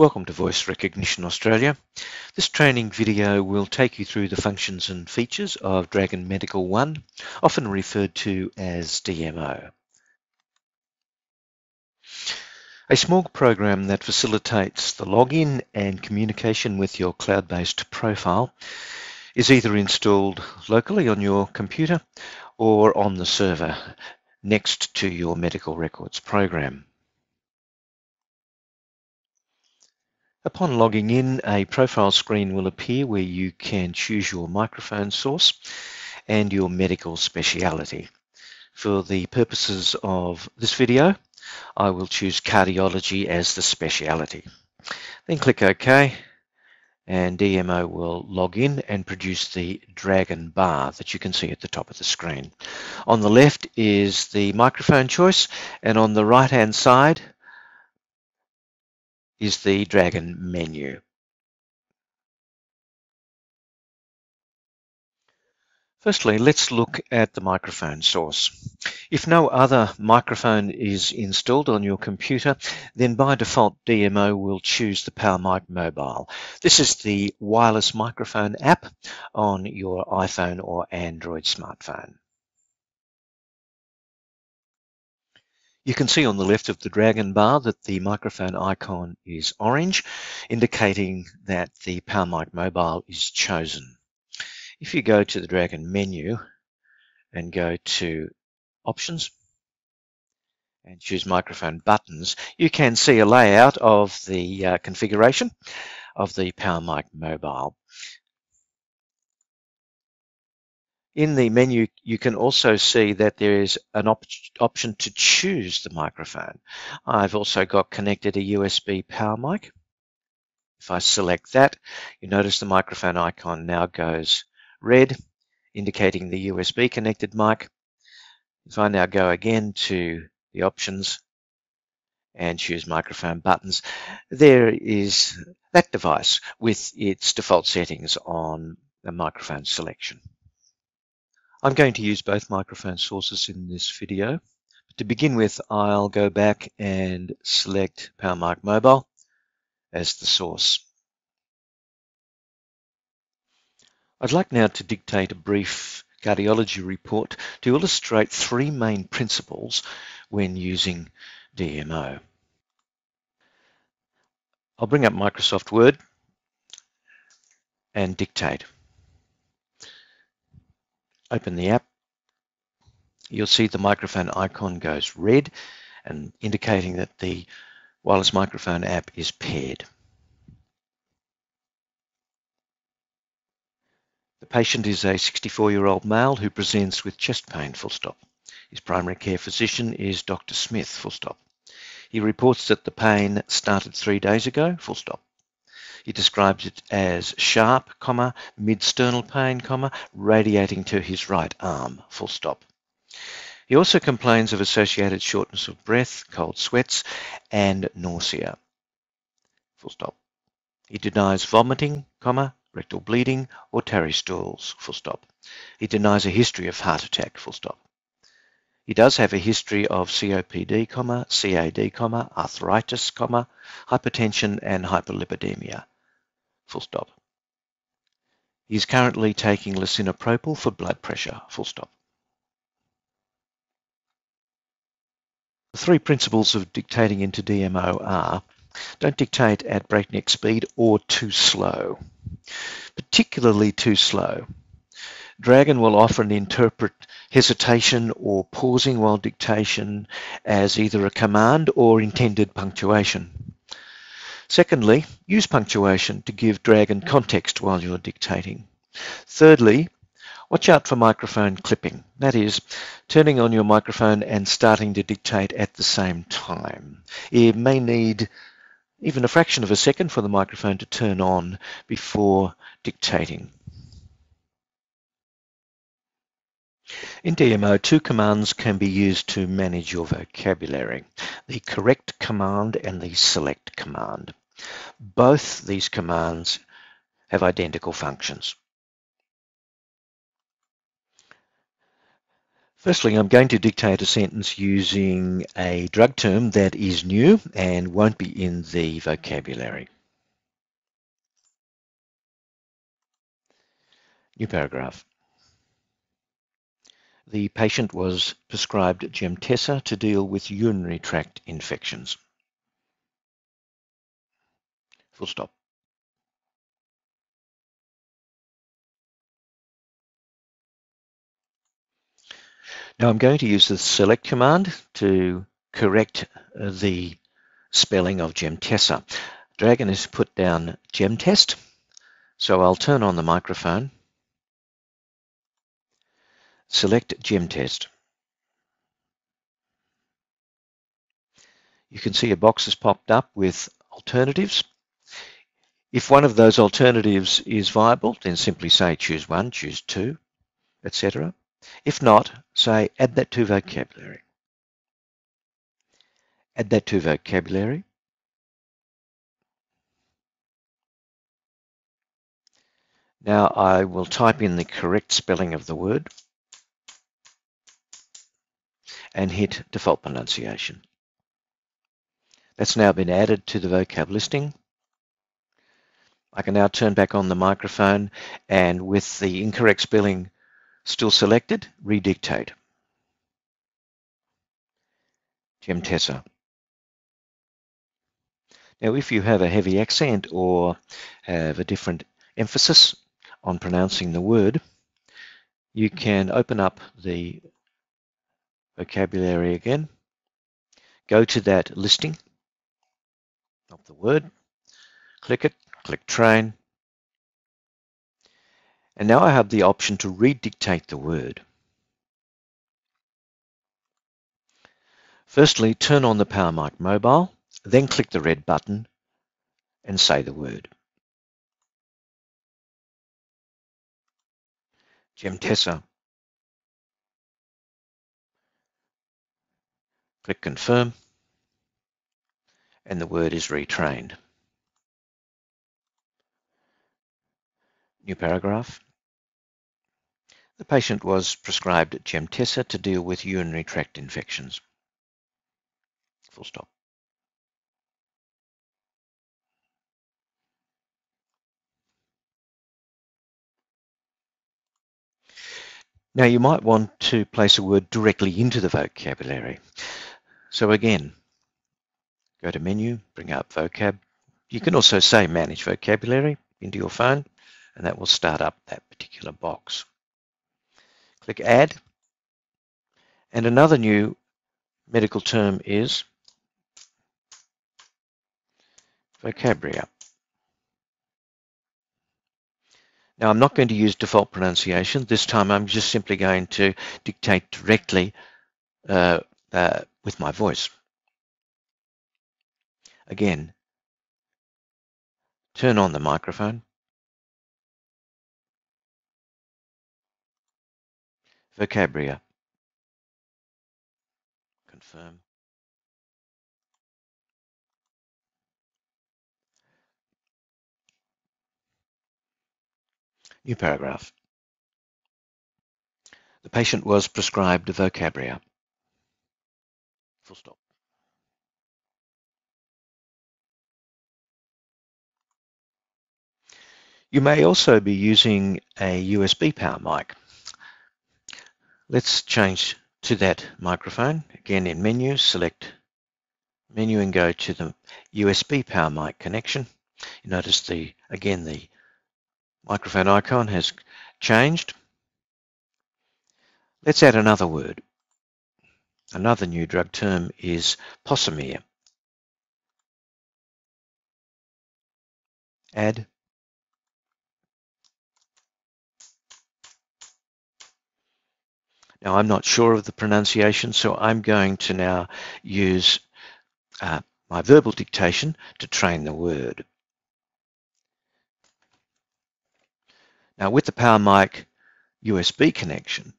Welcome to Voice Recognition Australia. This training video will take you through the functions and features of Dragon Medical One, often referred to as DMO. A small program that facilitates the login and communication with your cloud-based profile is either installed locally on your computer or on the server next to your medical records program. Upon logging in, a profile screen will appear where you can choose your microphone source and your medical speciality. For the purposes of this video, I will choose cardiology as the speciality. Then click OK, and DMO will log in and produce the dragon bar that you can see at the top of the screen. On the left is the microphone choice, and on the right-hand side is the dragon menu. Firstly, let's look at the microphone source. If no other microphone is installed on your computer, then by default DMO will choose the PowerMic Mobile. This is the wireless microphone app on your iPhone or Android smartphone. You can see on the left of the dragon bar that the microphone icon is orange, indicating that the PowerMic Mobile is chosen. If you go to the dragon menu and go to Options and choose Microphone Buttons, you can see a layout of the configuration of the PowerMic Mobile. In the menu, you can also see that there is an option to choose the microphone. I've also got connected a USB power mic. If I select that, you notice the microphone icon now goes red, indicating the USB connected mic. If I now go again to the options and choose microphone buttons, there is that device with its default settings on the microphone selection. I'm going to use both microphone sources in this video. To begin with, I'll go back and select PowerMic Mobile as the source. I'd like now to dictate a brief cardiology report to illustrate three main principles when using DMO. I'll bring up Microsoft Word and dictate. Open the app. You'll see the microphone icon goes red, and indicating that the wireless microphone app is paired. The patient is a 64-year-old male who presents with chest pain, full stop. His primary care physician is Dr. Smith, full stop. He reports that the pain started 3 days ago, full stop. He describes it as sharp, comma, mid-sternal pain, comma, radiating to his right arm, full stop. He also complains of associated shortness of breath, cold sweats, and nausea, full stop. He denies vomiting, comma, rectal bleeding, or tarry stools, full stop. He denies a history of heart attack, full stop. He does have a history of COPD, comma, CAD, comma, arthritis, comma, hypertension, and hyperlipidemia, full stop. He is currently taking lisinoprolol for blood pressure, full stop. The three principles of dictating into DMO are: don't dictate at breakneck speed or too slow, particularly too slow. Dragon will often interpret hesitation or pausing while dictation as either a command or intended punctuation. Secondly, use punctuation to give Dragon context while you're dictating. Thirdly, watch out for microphone clipping, that is, turning on your microphone and starting to dictate at the same time. It may need even a fraction of a second for the microphone to turn on before dictating. In DMO, two commands can be used to manage your vocabulary: the correct command and the select command. Both these commands have identical functions. Firstly, I'm going to dictate a sentence using a drug term that is new and won't be in the vocabulary. New paragraph. The patient was prescribed Gemtesa to deal with urinary tract infections. Full stop. Now I'm going to use the select command to correct the spelling of Gemtesa. Dragon has put down Gemtest, so I'll turn on the microphone. Select Gemtest. You can see a box has popped up with alternatives. If one of those alternatives is viable, then simply say choose one, choose two, etc. If not, say add that to vocabulary. Add that to vocabulary. Now I will type in the correct spelling of the word and hit default pronunciation. That's now been added to the vocab listing. I can now turn back on the microphone and with the incorrect spelling still selected, redictate. Gemtesa. Now, if you have a heavy accent or have a different emphasis on pronouncing the word, you can open up the vocabulary again. Go to that listing of the word. Click it, click train. And now I have the option to redictate the word. Firstly, turn on the PowerMic Mobile, then click the red button and say the word. Gemtesa. Click confirm and the word is retrained. New paragraph. The patient was prescribed Gemtesa to deal with urinary tract infections. Full stop. Now you might want to place a word directly into the vocabulary. So again, go to menu, bring up vocab. You can also say manage vocabulary into your phone and that will start up that particular box. Click add, and another new medical term is Vocabria. Now I'm not going to use default pronunciation this time. I'm just simply going to dictate directly with my voice. Again, turn on the microphone. Vocabria. Confirm. New paragraph. The patient was prescribed Vocabria. Full stop. You may also be using a USB power mic. Let's change to that microphone. Again, in menu, select menu and go to the USB power mic connection. You notice the microphone icon has changed. Let's add another word. Another new drug term is Posamir. Add. Now I'm not sure of the pronunciation, so I'm going to now use my verbal dictation to train the word. Now with the PowerMic USB connection,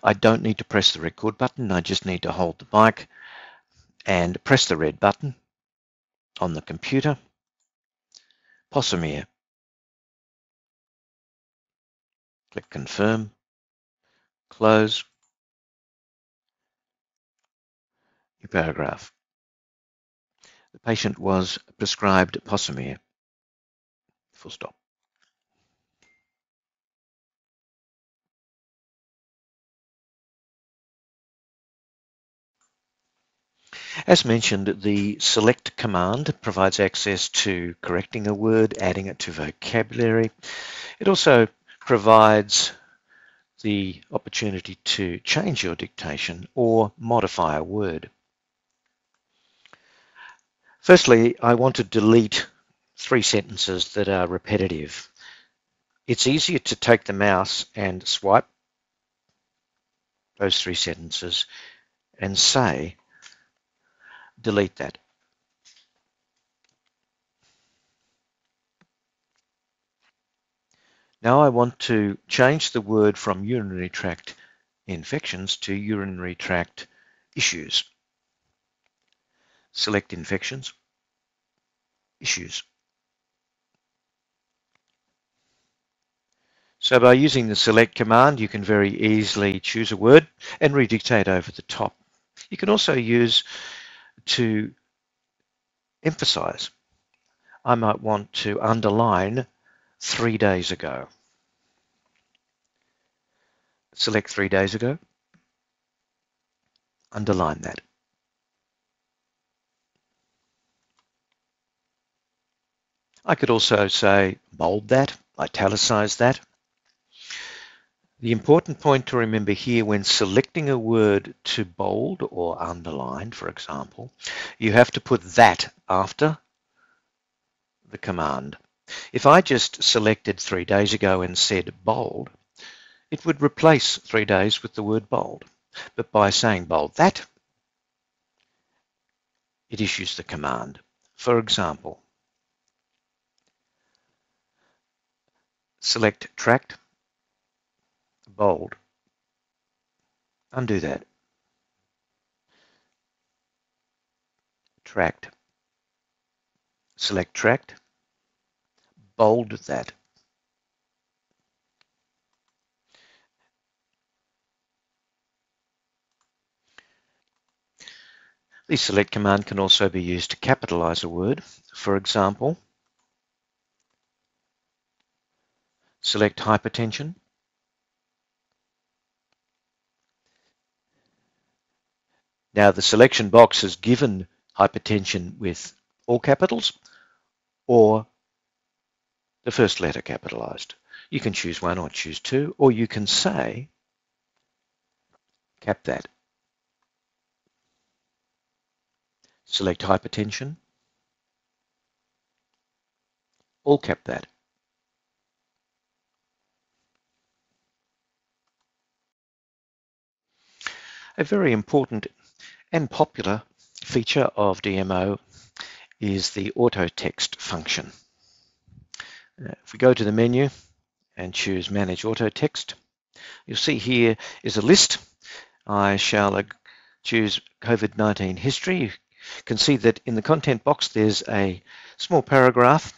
I don't need to press the record button. I just need to hold the mic and press the red button on the computer. Posamir. Click confirm. Close a paragraph. The patient was prescribed Posamir. Full stop. As mentioned, the select command provides access to correcting a word, adding it to vocabulary. It also provides the opportunity to change your dictation or modify a word. Firstly, I want to delete three sentences that are repetitive. It's easier to take the mouse and swipe those three sentences and say, delete that. Now I want to change the word from urinary tract infections to urinary tract issues. Select infections, issues. So by using the select command, you can very easily choose a word and redictate over the top. You can also use to emphasize. I might want to underline 3 days ago. Select 3 days ago, underline that. I could also say bold that, italicize that. The important point to remember here when selecting a word to bold or underline, for example, you have to put that after the command. If I just selected 3 days ago and said bold, it would replace 3 days with the word bold. But by saying bold that, it issues the command. For example, select tract, bold, undo that, tract, select tract, bold that. The select command can also be used to capitalize a word. For example, select hypertension, now the selection box has given hypertension with all capitals or the first letter capitalized. You can choose one or choose two, or you can say cap that. Select hypertension, all cap that. A very important and popular feature of DMO is the auto text function. If we go to the menu and choose manage auto text, you'll see here is a list. I shall choose COVID-19 history. You can see that in the content box there's a small paragraph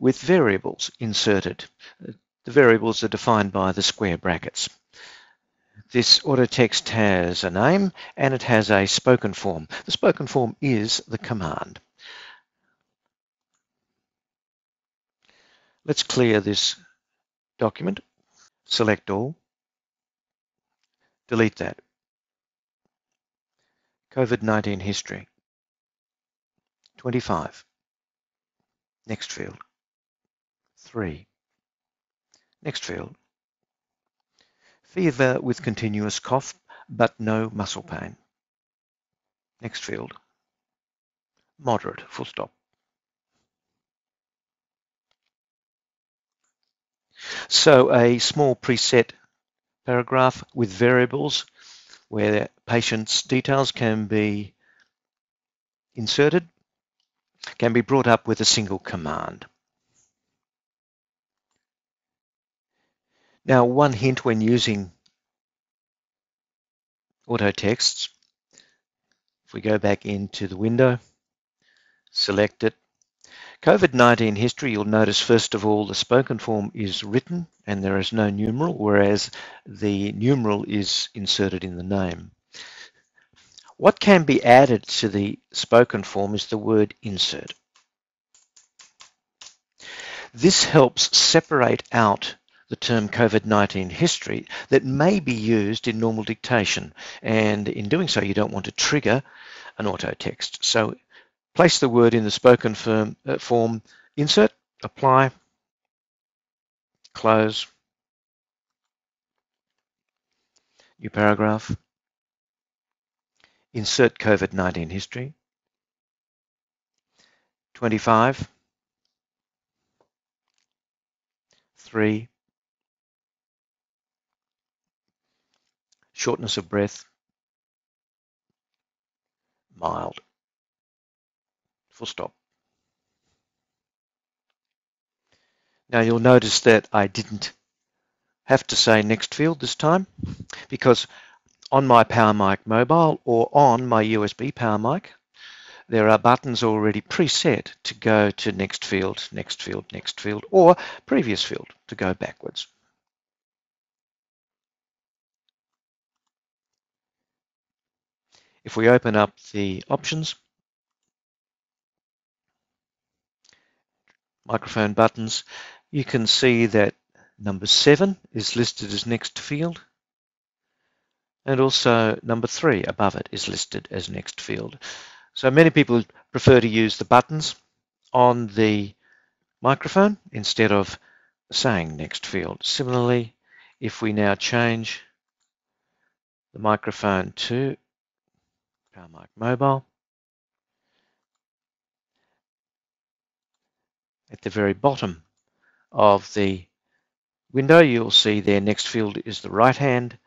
with variables inserted. The variables are defined by the square brackets. This auto text has a name and it has a spoken form. The spoken form is the command. Let's clear this document. Select all. Delete that. COVID-19 history. 25. Next field. 3. Next field. Fever with continuous cough, but no muscle pain. Next field. Moderate, full stop. So a small preset paragraph with variables where patients' details can be inserted, can be brought up with a single command. Now, one hint when using auto texts, if we go back into the window, select it, COVID-19 history, you'll notice first of all the spoken form is written and there is no numeral, whereas the numeral is inserted in the name. What can be added to the spoken form is the word insert. This helps separate out the term COVID-19 history that may be used in normal dictation, and in doing so you don't want to trigger an auto text. So place the word in the spoken form, insert, apply, close, new paragraph, insert COVID-19 history, 25, 3, shortness of breath, mild, full stop. Now you'll notice that I didn't have to say next field this time, because on my PowerMic Mobile or on my USB PowerMic, there are buttons already preset to go to next field, next field, next field, or previous field to go backwards. If we open up the options, microphone buttons, you can see that number 7 is listed as next field. And also number 3 above it is listed as next field. So many people prefer to use the buttons on the microphone instead of saying next field. Similarly, if we now change the microphone to PowerMic Mobile, at the very bottom of the window you'll see there next field is the right hand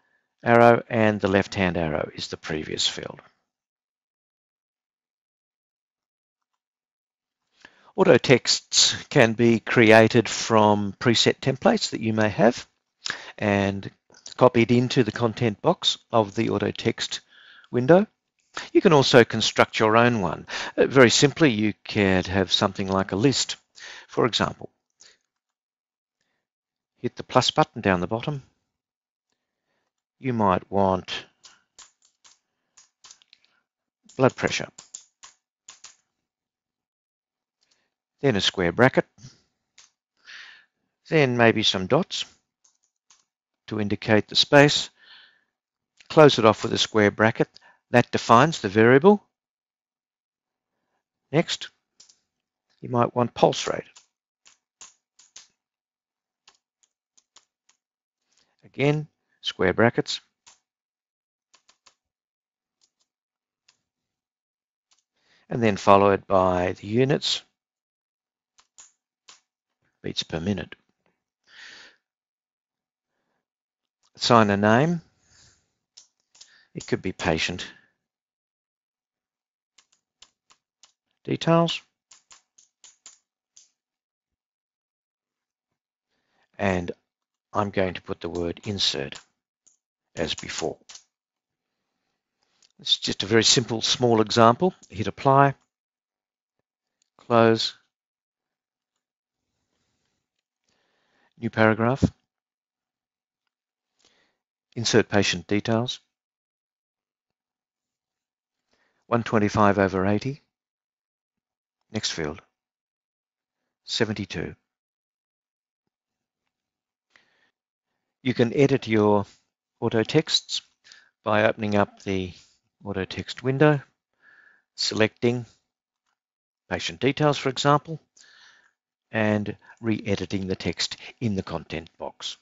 arrow and the left hand arrow is the previous field. Auto texts can be created from preset templates that you may have and copied into the content box of the auto text window. You can also construct your own one. Very simply, you could have something like a list. For example, hit the plus button down the bottom. You might want blood pressure, then a square bracket, then maybe some dots to indicate the space, close it off with a square bracket, that defines the variable. Next, you might want pulse rate. Again, square brackets, and then followed by the units, beats per minute. Assign a name. It could be patient. Details. And I'm going to put the word insert as before. It's just a very simple, small example. Hit apply, close, new paragraph, insert patient details, 125/80, next field, 72. You can edit your auto texts by opening up the auto text window, selecting patient details, for example, and re-editing the text in the content box.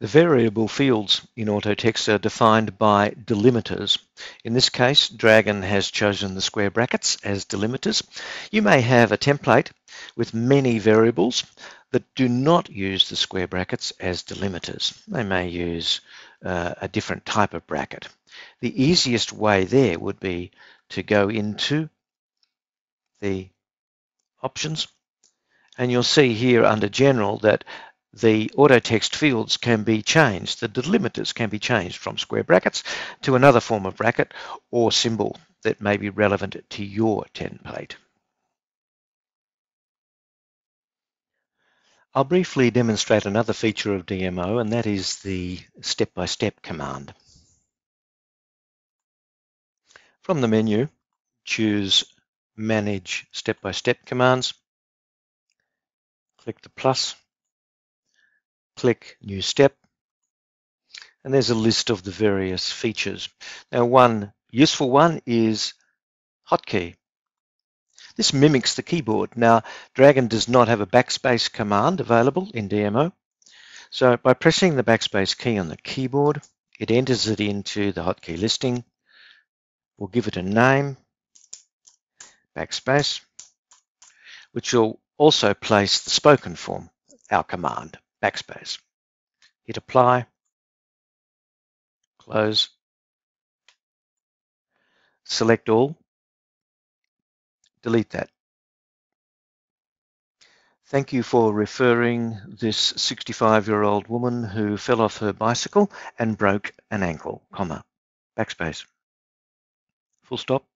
The variable fields in auto text are defined by delimiters. In this case, Dragon has chosen the square brackets as delimiters. You may have a template with many variables that do not use the square brackets as delimiters. They may use a different type of bracket. The easiest way there would be to go into the options, and you'll see here under general that the auto text fields can be changed. The delimiters can be changed from square brackets to another form of bracket or symbol that may be relevant to your template. I'll briefly demonstrate another feature of DMO, and that is the step-by-step command. From the menu, choose Manage Step-by-Step Commands, click the plus, click New Step, and there's a list of the various features. Now, one useful one is hotkey. This mimics the keyboard. Now, Dragon does not have a backspace command available in DMO. So by pressing the backspace key on the keyboard, it enters it into the hotkey listing. We'll give it a name, backspace, which will also place the spoken form, our command, backspace. Hit apply, close, select all. Delete that. Thank you for referring this 65-year-old woman who fell off her bicycle and broke an ankle, comma, backspace, full stop.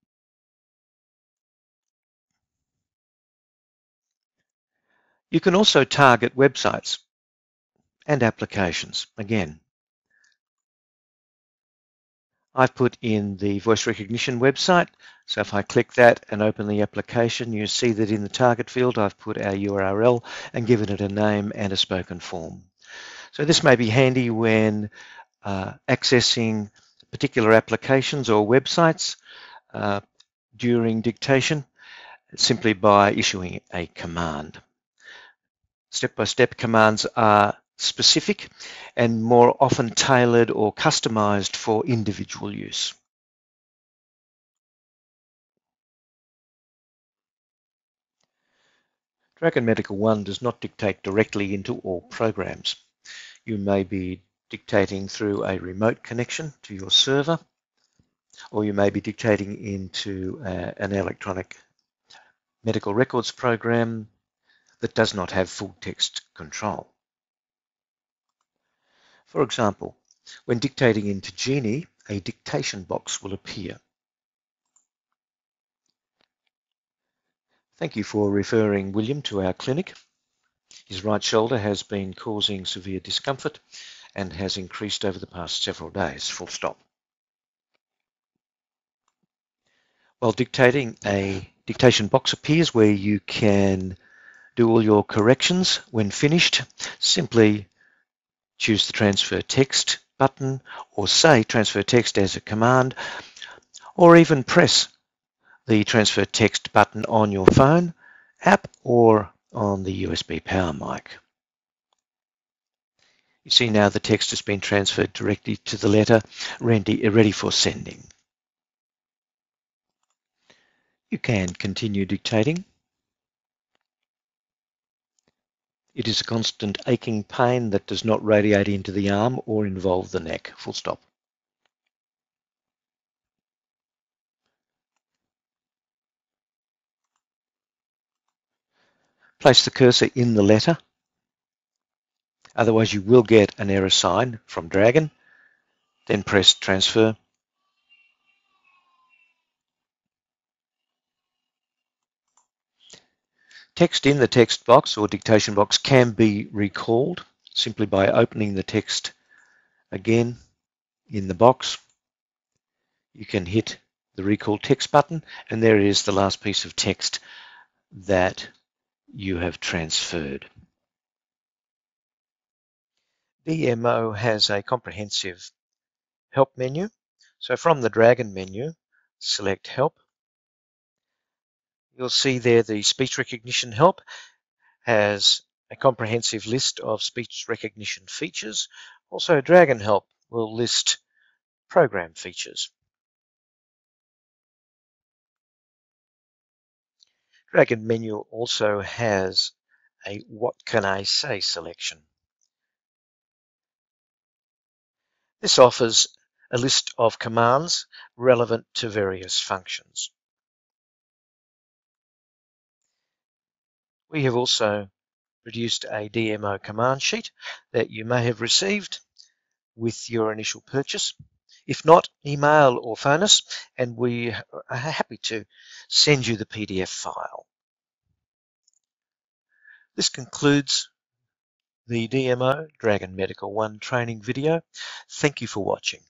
You can also target websites and applications. Again, I've put in the voice recognition website, so if I click that and open the application, you see that in the target field I've put our URL and given it a name and a spoken form. So this may be handy when accessing particular applications or websites during dictation, simply by issuing a command. Step-by-step commands are specific and more often tailored or customized for individual use. Dragon Medical One does not dictate directly into all programs. You may be dictating through a remote connection to your server, or you may be dictating into an electronic medical records program that does not have full text control. For example, when dictating into Genie, a dictation box will appear. Thank you for referring William to our clinic. His right shoulder has been causing severe discomfort and has increased over the past several days, full stop. While dictating, a dictation box appears where you can do all your corrections. When finished, simply choose the transfer text button, or say transfer text as a command, or even press the transfer text button on your phone app or on the USB PowerMic. You see now the text has been transferred directly to the letter, ready for sending. You can continue dictating. It is a constant aching pain that does not radiate into the arm or involve the neck, full stop. Place the cursor in the letter, otherwise you will get an error sign from Dragon, then press transfer. Text in the text box or dictation box can be recalled simply by opening the text again in the box. You can hit the recall text button and there is the last piece of text that you have transferred. DMO has a comprehensive help menu. So from the Dragon menu, select help. You'll see there the speech recognition help has a comprehensive list of speech recognition features. Also, Dragon Help will list program features. Dragon Menu also has a What Can I Say selection. This offers a list of commands relevant to various functions. We have also produced a DMO command sheet that you may have received with your initial purchase. If not, email or phone us and we are happy to send you the PDF file. This concludes the DMO Dragon Medical One training video. Thank you for watching.